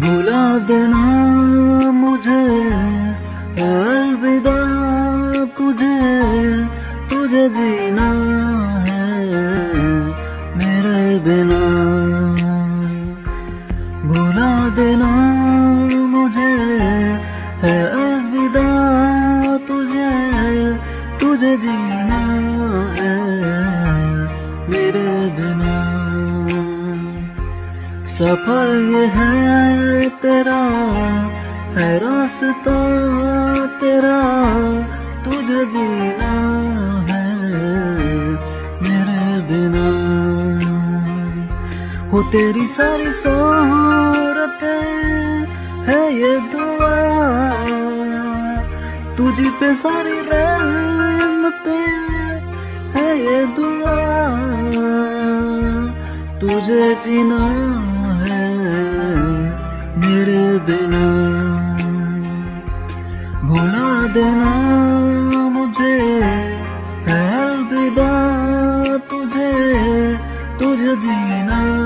भुला देना मुझे, अलविदा तुझे, तुझे जीना है मेरे बिना। भुला देना मुझे, अलविदा तुझे, तुझे जीना है मेरे बिना। सफर ये है तेरा, है रास्ता तेरा, तुझे जीना है मेरे बिना। वो तेरी सारी शोहरतें है ये दुआ, तुझी पे सारी रहमतें है ये दुआ, तुझे जीना मेरे बिना। भुला देना मुझे, अलविदा तुझे, तुझे जीना।